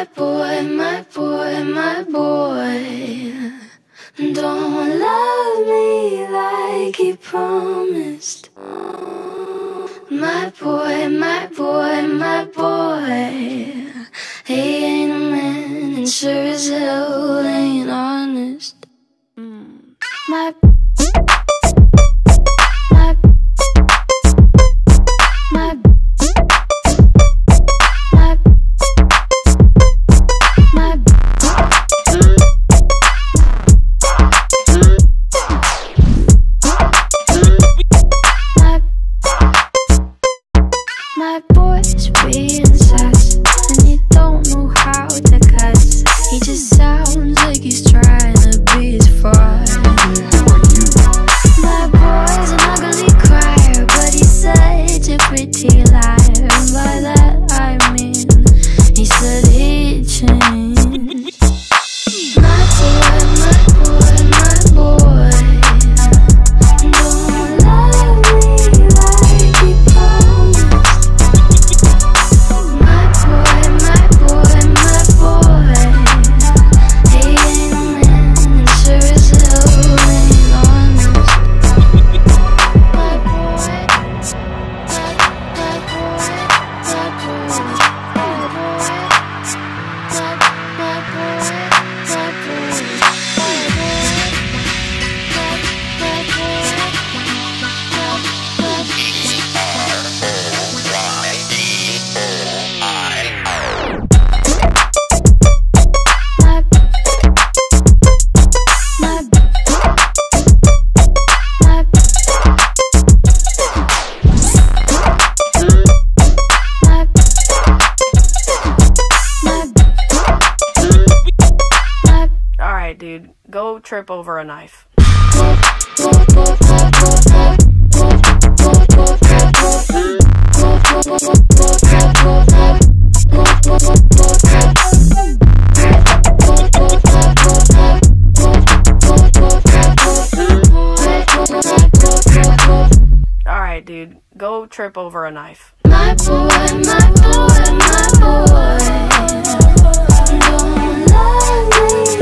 my boy, my boy, my boy. Don't love me like he promised. My boy, my boy, my boy. He ain't a man and sure as hell ain't honest. My dude, go trip over a knife. Alright, dude, go trip over a knife. My boy, my boy, my boy. Don't love me.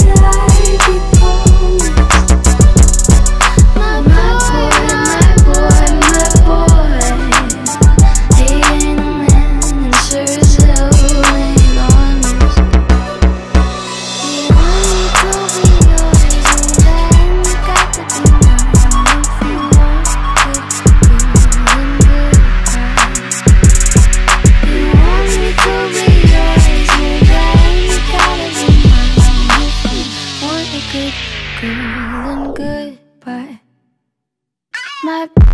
Good girl and goodbye. My